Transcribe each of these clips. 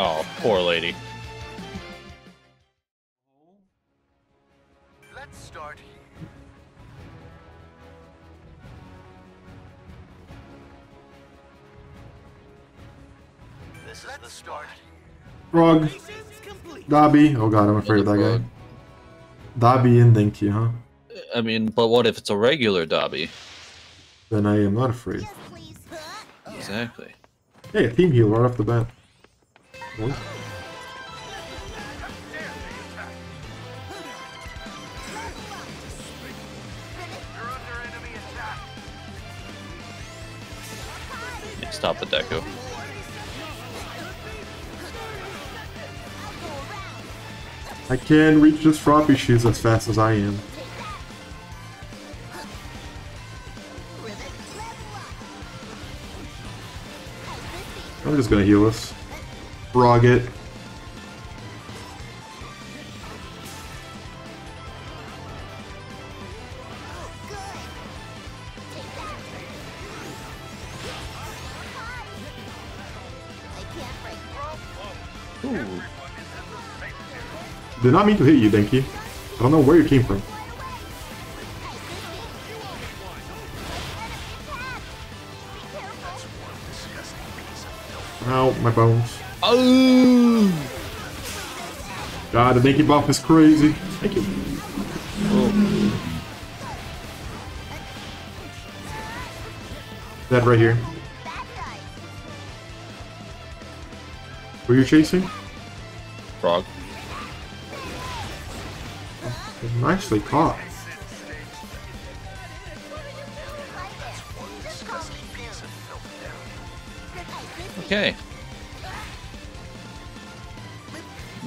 Oh, poor lady. Let's start here. This is the start. Frog Dobby. Oh god, I'm afraid of that guy. Dobby and Denki, huh? I mean, but what if it's a regular Dobby? Then I am not afraid. Exactly. Hey, a team heal right off the bat. What? Yeah, stop the Deku. I can reach this Froppy shoes as fast as I am. I'm just gonna heal us. Frog it. Ooh. Did not mean to hit you, Denki. I don't know where you came from. Ow, my bones. Oh! God, the Denki buff is crazy. Thank you. Oh. That right here. Who are you chasing? Frog. Nicely caught. Okay.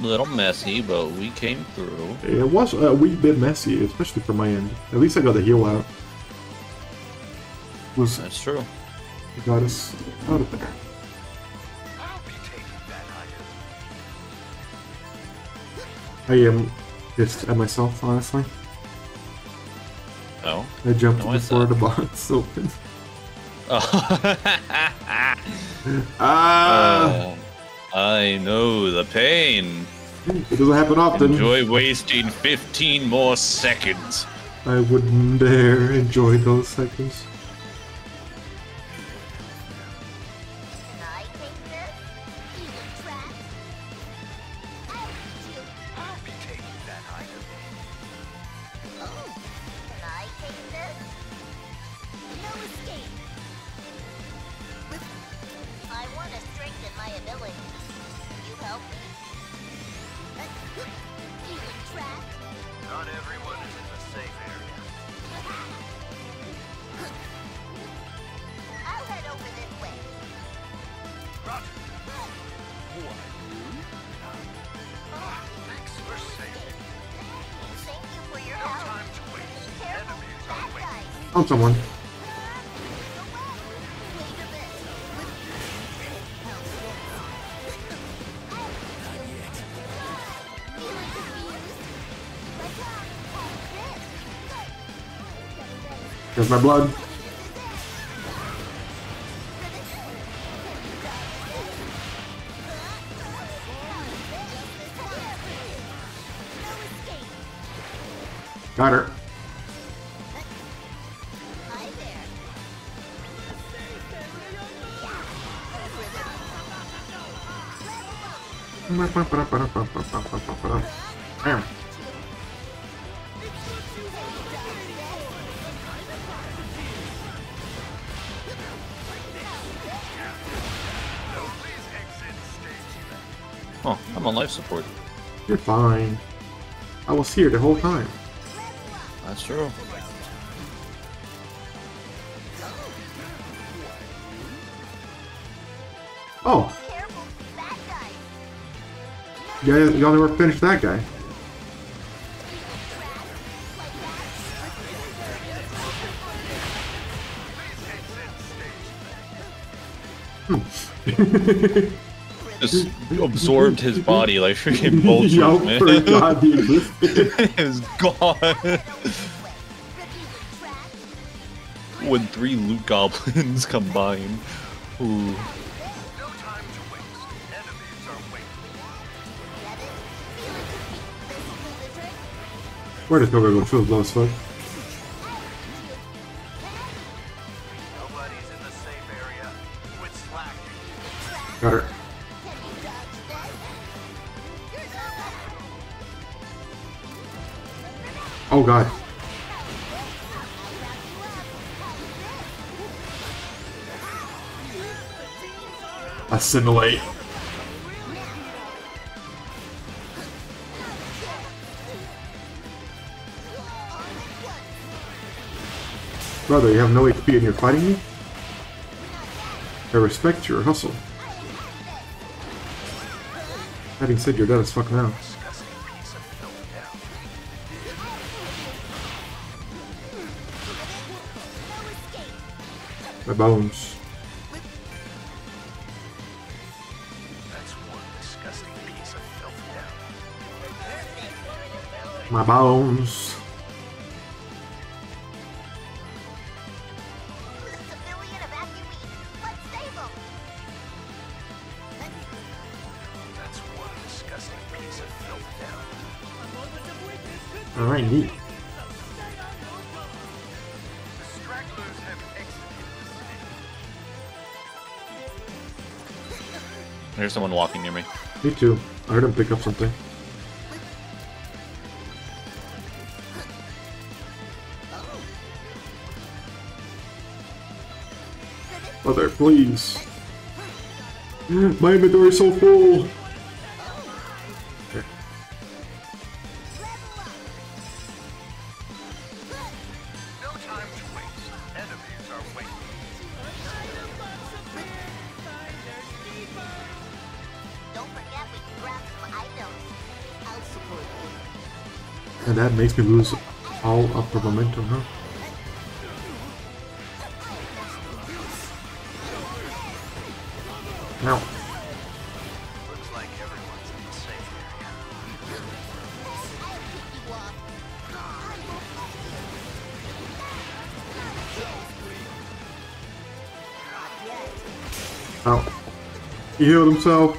Little messy, but we came through. It was a wee bit messy, especially for my end. At least I got the heal out. That's true. It got us out of there. I am pissed at myself, honestly. Oh? I jumped before the box opened. Oh. Ah! I know the pain. It doesn't happen often. Enjoy wasting 15 more seconds. I wouldn't dare enjoy those seconds. Found someone. There's my blood. Got her. Oh, I'm on life support. You're fine. I was here the whole time. That's true. Oh! Y'all never finished that guy. Just absorbed his body like freaking vultures, man. Forgot the existence. It's gone. When three loot goblins combine. Ooh. No time to waste. Enemies are waiting. Where did Toga go? She was low as fuck. Nobody's in the safe area. Quit slacking. Got her. Oh god. Assimilate. Brother, you have no HP and you're fighting me? I respect your hustle. Having said, you're dead as fuck now. My bones. That's one disgusting piece of filth down. My bones. Alright, neat. There's someone walking near me. Me too. I heard him pick up something. Mother, please. My inventory is so full. And that makes me lose all of the momentum, huh? Now. Looks like everyone's in the safe area. Ow. He healed himself.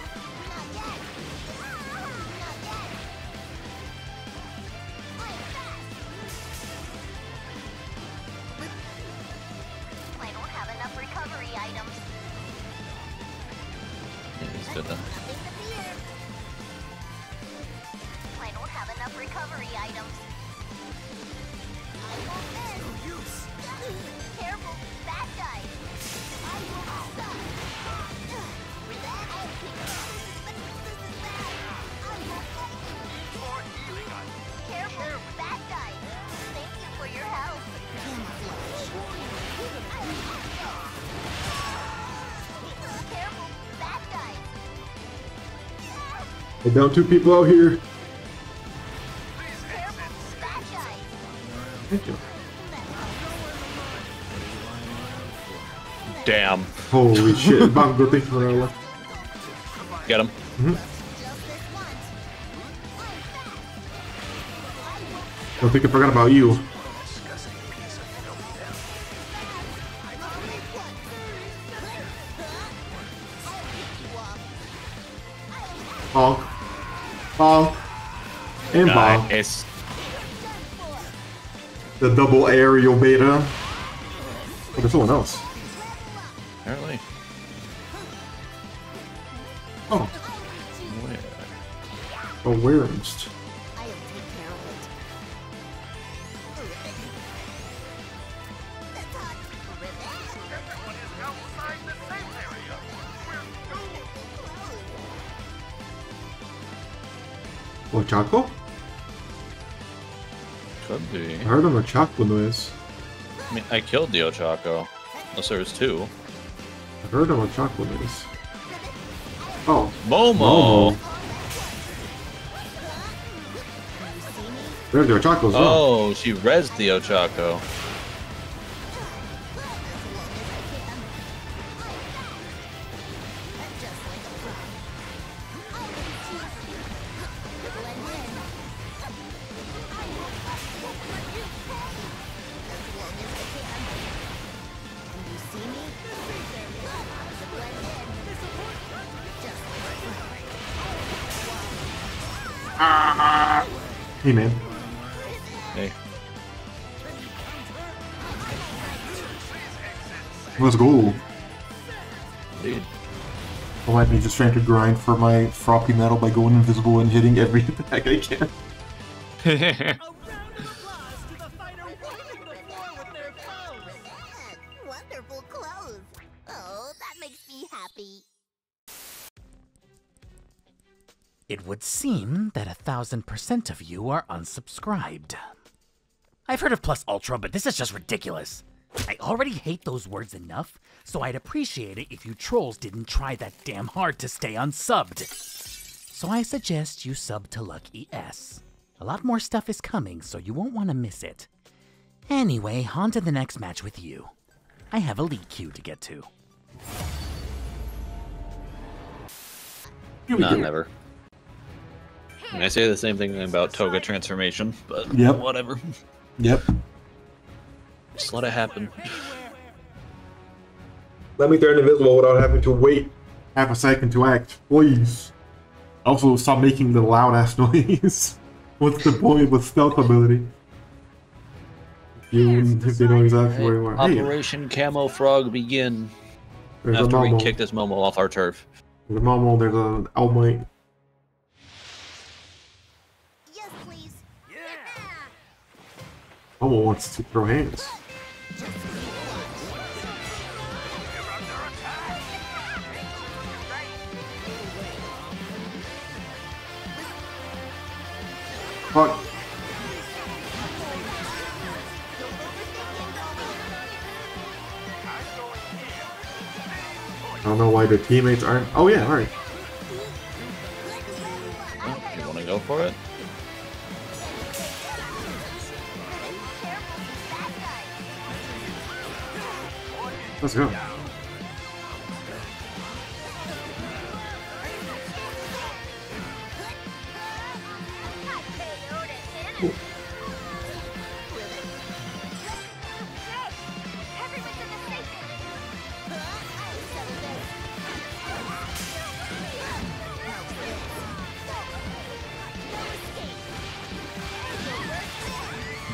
I downed two people out here. Thank you. Damn. Holy shit. Bob, go take for our left. Get him. Mm-hmm. Don't think I forgot about you. Oh. Oh. And bomb. Nice. The double aerial beta. Oh, there's someone else. Apparently. Oh. Where? Oh, where? Ochako? Could be. I heard an Ochako noise. I mean, I killed the Ochako. Unless there was two. I heard an Ochako noise. Oh. Momo! There's the Ochako as well. Oh, she rezzed the Ochako. Hey man. Hey. Let's go. Dude. Alright, I'm just trying to grind for my Froppy medal by going invisible and hitting every attack I can. Wonderful clothes. Oh, that makes me happy. It would seem that 1000% of you are unsubscribed. I've heard of Plus Ultra, but this is just ridiculous. I already hate those words enough, so I'd appreciate it if you trolls didn't try that damn hard to stay unsubbed. So I suggest you sub to Luck_Es. A lot more stuff is coming, so you won't want to miss it. Anyway, on to the next match with you. I have a league queue to get to. Not never. I say the same thing about Toga transformation, but yep. Whatever. Yep. Just let it happen. Let me turn invisible without having to wait half a second to act, please. Also, stop making the loud ass noise. What's the point with stealth ability? You if they know exactly where you are. Operation Camo Frog begin. There's after we kick this Momo off our turf. There's a Momo, there's an All Might. Momo wants to throw hands. Fuck. I don't know why the teammates aren't. Oh yeah, alright. Oh, you want to go for it? Let's go. Cool.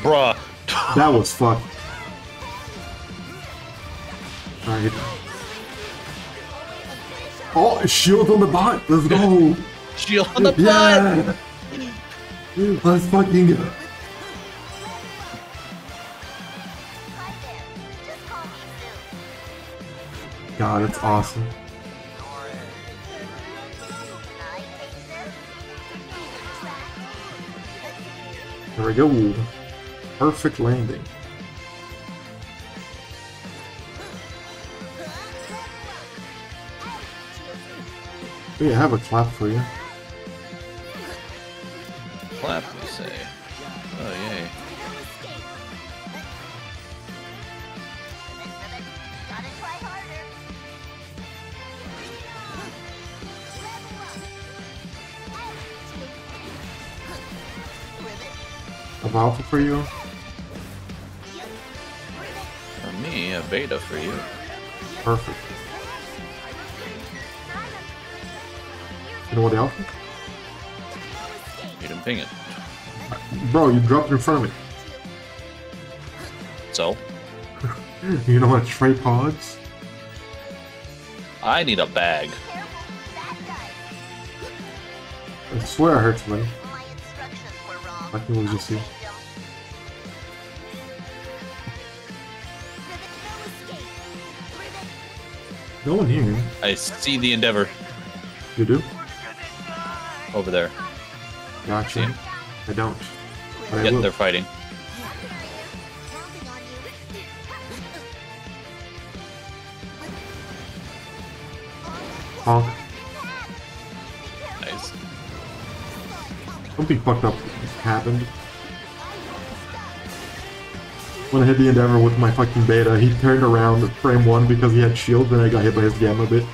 Bruh. That was fucked. Oh, shield on the bot! Let's go! Shield on the bot! Yeah. Let's fucking go! God, it's awesome. There we go. Perfect landing. Yeah, I have a clap for you. Clap, you say? Oh, yay. A alpha for you? For me, a beta for you. Perfect. You know what the alpha? You didn't ping it. Bro, you dropped in front of me. So? You know what, tray pods? I need a bag. I swear I heard somebody. I can lose this here. No one here. I see the Endeavor. You do? Over there. Gotcha. Yeah. I don't. But yep, I they're fighting. Honk. Nice. Something fucked up happened. When I hit the Endeavor with my fucking beta, he turned around at frame 1 because he had shield, and I got hit by his gamma bit.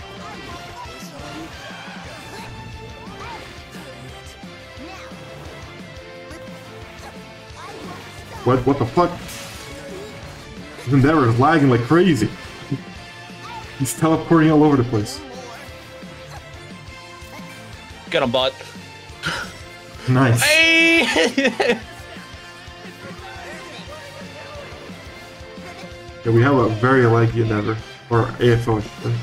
What the fuck? This Endeavor is lagging like crazy. He's teleporting all over the place. Get him, bot. Nice. Hey! And we have a very laggy Endeavor, or AFO, I should say.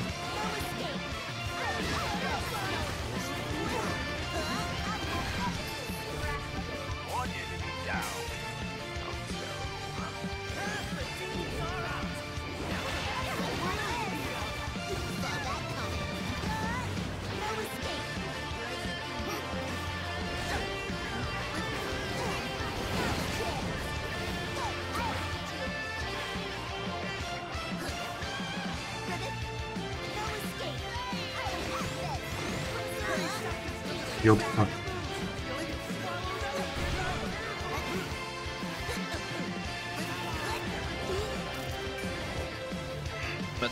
Yo, fuck. But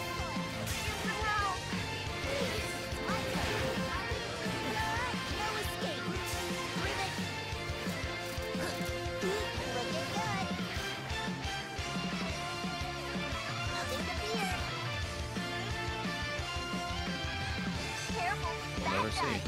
we'll never see.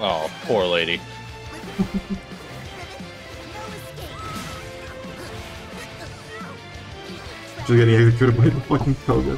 Oh, poor lady. She's getting executed by the fucking Toga.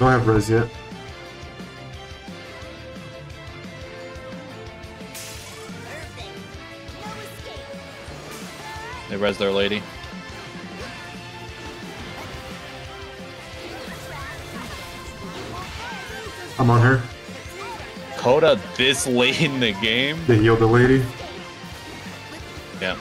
Don't have res yet. They res their lady. I'm on her. Kota this late in the game? They healed the lady. Yeah.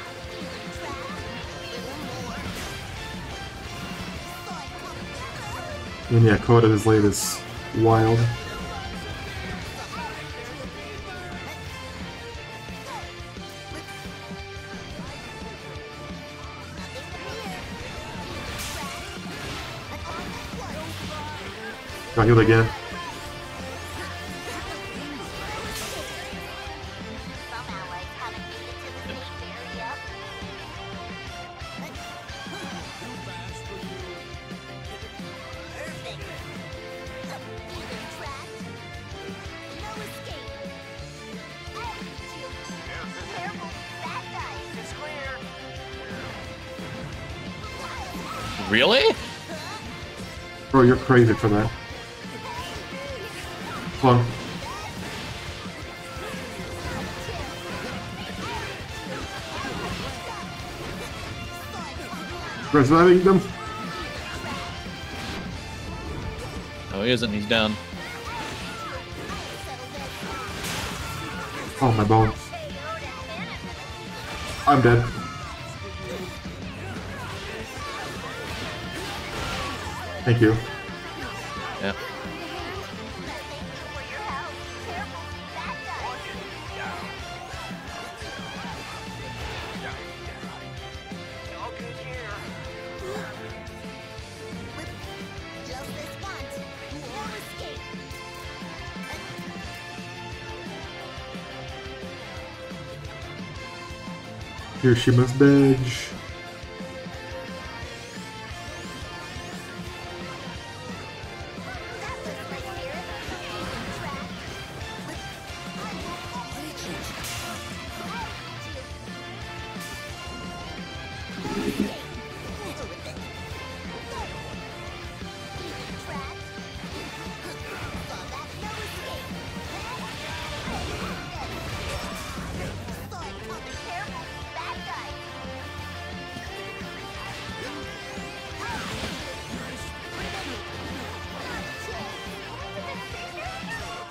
And yeah, Kota is late as wild. Got healed again. Really? Bro, you're crazy for that. Come on. Resurrecting them? No, he isn't. He's down. Oh, my bones. I'm dead. Thank you. Yeah. Here she must badge.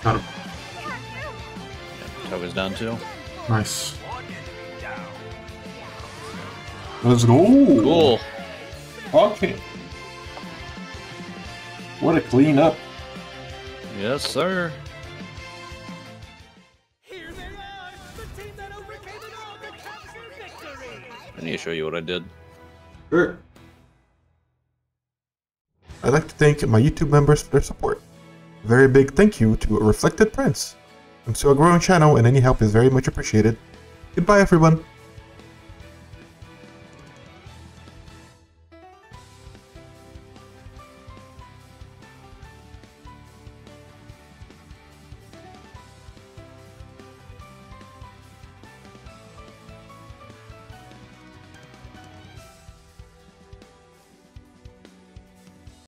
Got him. Toga's down too. Nice. Let's go. Cool. Okay. What a clean up. Yes, sir. Here they are, the team that overcame it all to capture victory. I need to show you what I did. Sure. I'd like to thank my YouTube members for their support. A very big thank you to Reflected Prince. I'm still a growing channel and any help is very much appreciated. Goodbye everyone.